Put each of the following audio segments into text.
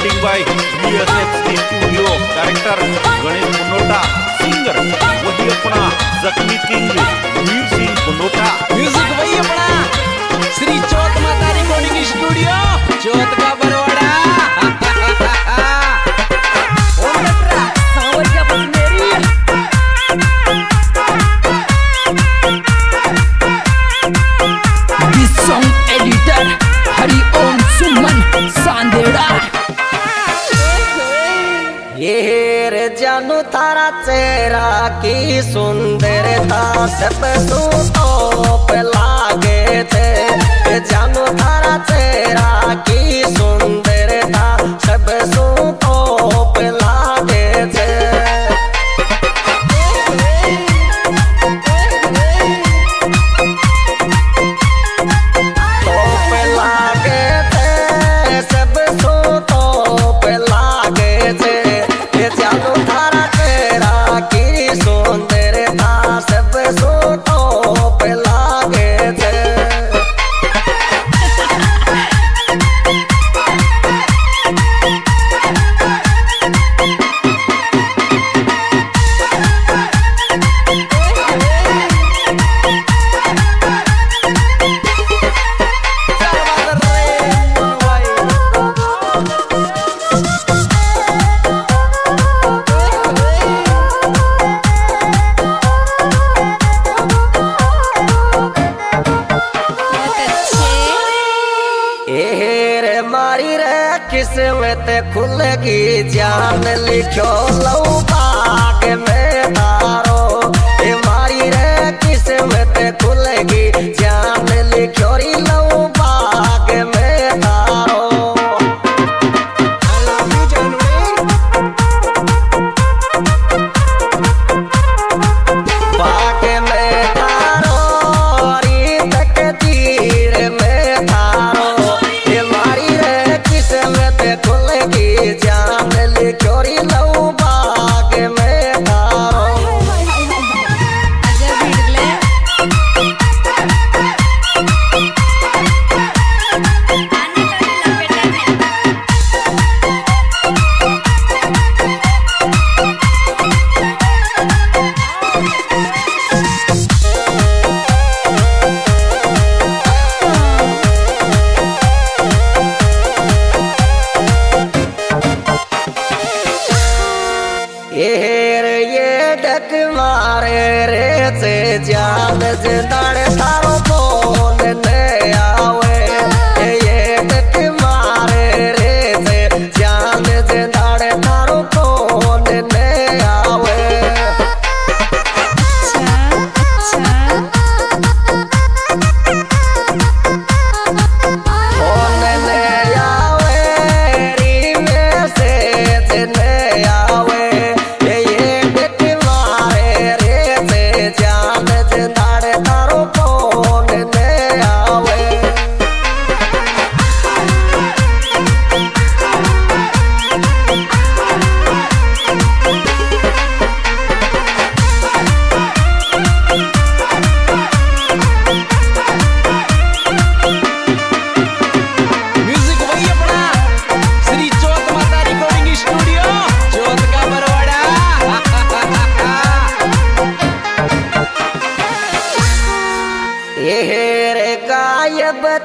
Ending by VSF Studio Director Ganesh Banota Singer वही अपना जख्मी किंग वीर सिंह बनोटा म्यूजिक वही अपना श्री चौथ माता रिकॉर्डिंग स्टूडियो चौथ का Barwara This song editor Hari Om Suman Sandera ये जानू तारा चेहरा की सुंदरता सब सुनो पे लागे थे जानू तारा चेहरा की सुंदरता सब सुनो पे लागे थे तो पे लागे थे सब सुनो पे लागे थे किस्मत खुलगी जान लिखो लव पाके में तारो ए मारी रे किस्मत खुलगी जान लिखो री लव पाके में तारो पाके में तारो री तक तीर में तारो ए मारी रे किस्मत खुलगी जान लिखो री लव पाके में तारो मारे रे से जान जिताने थारो बोल ने आवे ये तक मारे रे से जान जिताने थारो बोल ने आवे अच्छा अच्छा बोल ने आवे री में से ने आवे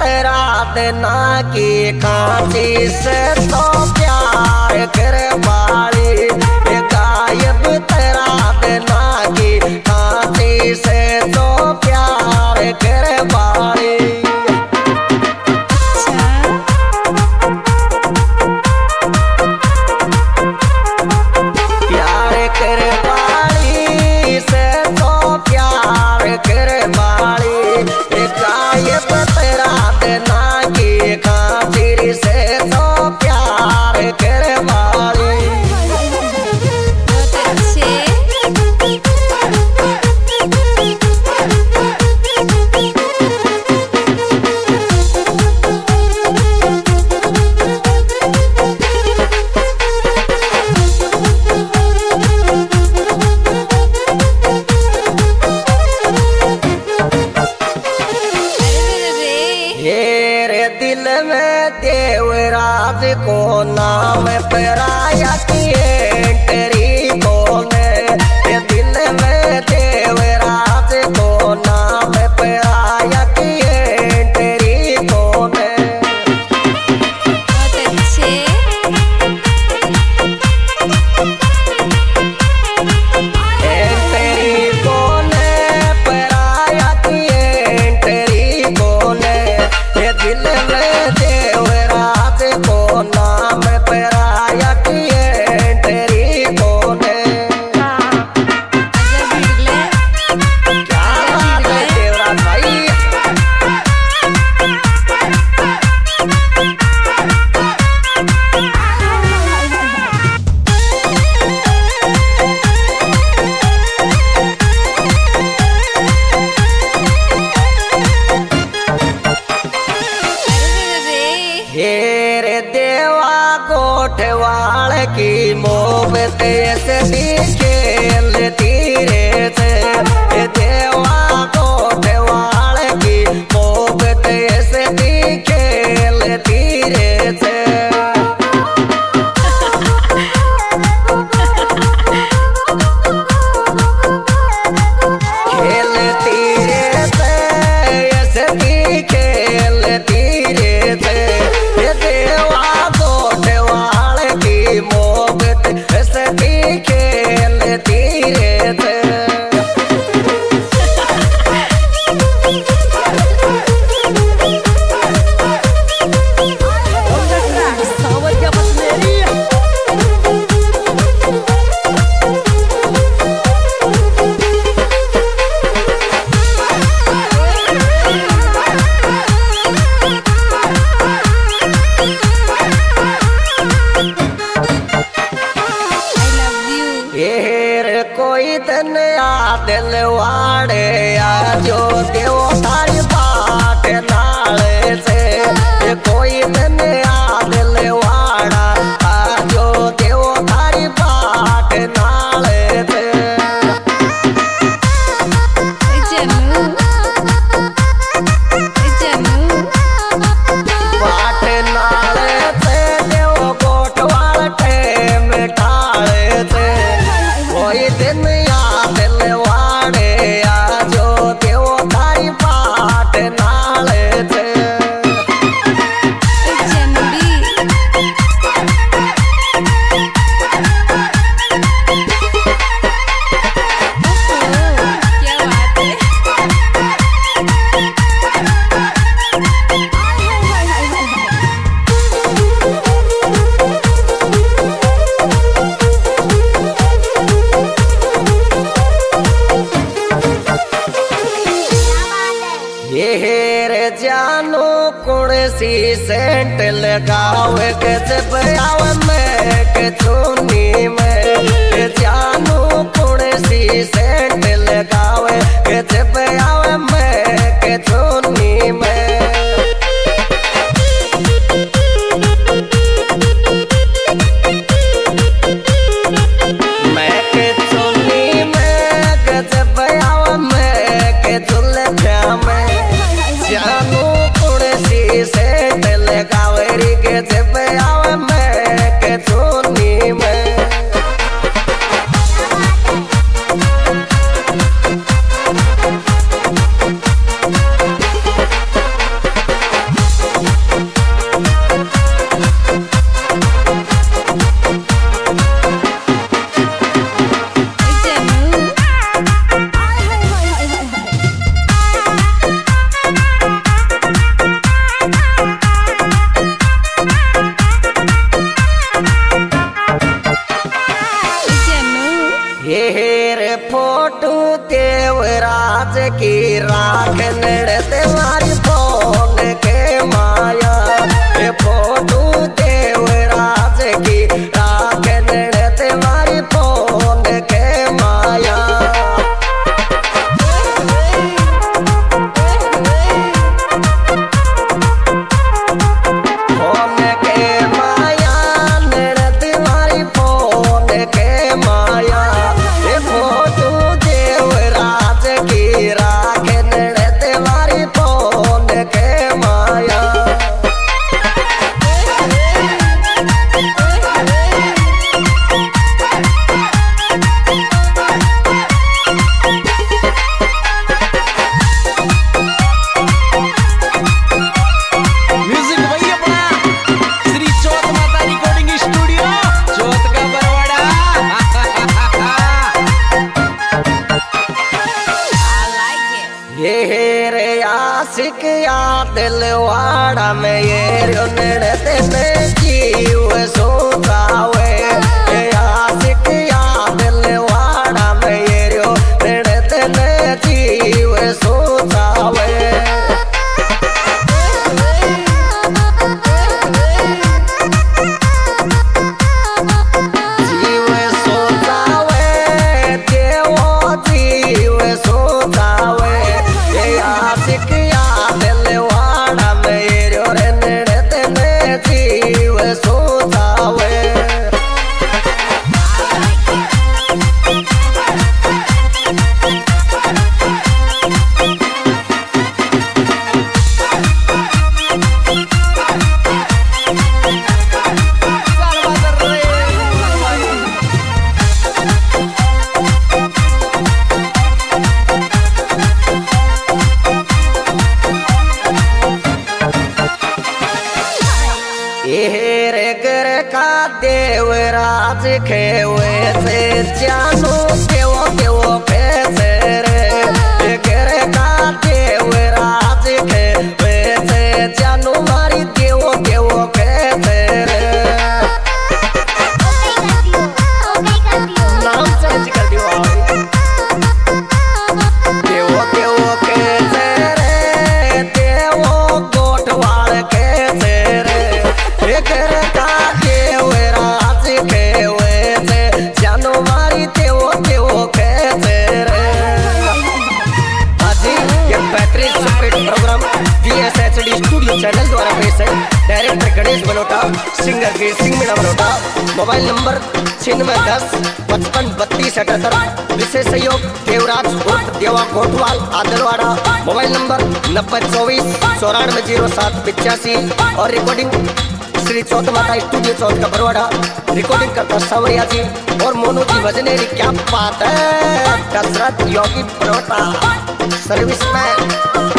तेरा देना की कांची से तो प्यार कर बाली गायब तेरा देना की कांची से तो प्यार कर बाली प्यार कर बाली से तो प्यार कर बाली गायब तेरा देना की खातिर से तो प्यार आज को नाम पराया किए तेरी को ने ये दिल में देवराज को नाम पराया किए तेरी को ने। बहुत अच्छे तेरी को ने पराया किए तेरी को ने ये दिल में ठेवाल की मोहब्बत से दिखे धीरे से देवा को ठेवाल की मोहब्बत से दिखे धीरे से कोई तने दिल वाड़े आजो देव थारी बाट नाले से कोई तने दिल वाड़ा आजो देव थारी बाट नाले से बाट नाले से देव कोट वाले में ठाले से कोई दिन याद लेवाड़े आजो देव थारी बाट नाले से जानो कुण सी सेंट लगाव गजब आव में के चुनी में जानो कुण सी सेंट लगाव गजब आव में के चुनी में फोटू देवराज की राख नृत्य मारी फोन के माया ये फोटू देवराज की राख नृत्य मारी फोन के माया फोन के माया नृत्य मारी फोन के माया फोटू देवराज की राख नृत्य तेरे घर का देवराज खेवे से जानू देवो देवो पैसे रे घर का देवराज खेवे से जानू मारी देवो देवो पैसे रे नाम से निकल देवो देवो पैसे रे देवो गोठवाल कैसे रे तेरे का देवराज खेवे से जानू मारी देवो देवो कैसे रे आज ये factory speed program VSHD studio channel द्वारा पेश है। Director Ganesh Banota, singer Veersingh Meena Banota. Mobile number 9610 55 32 78। विशेष सहयोग देवराज उर्फ देवा कोटवाल आदरवाड़ा। मोबाइल नंबर 9024 9407 85 और रिकॉर्डिंग श्री चौथ माता स्टूडियो चौथ का बरवाड़ा। रिकॉर्डिंग करता सावरिया जी और मोनू जी भजनेरी। क्या बात है, कसरत योगी बनोटा सर्विस में।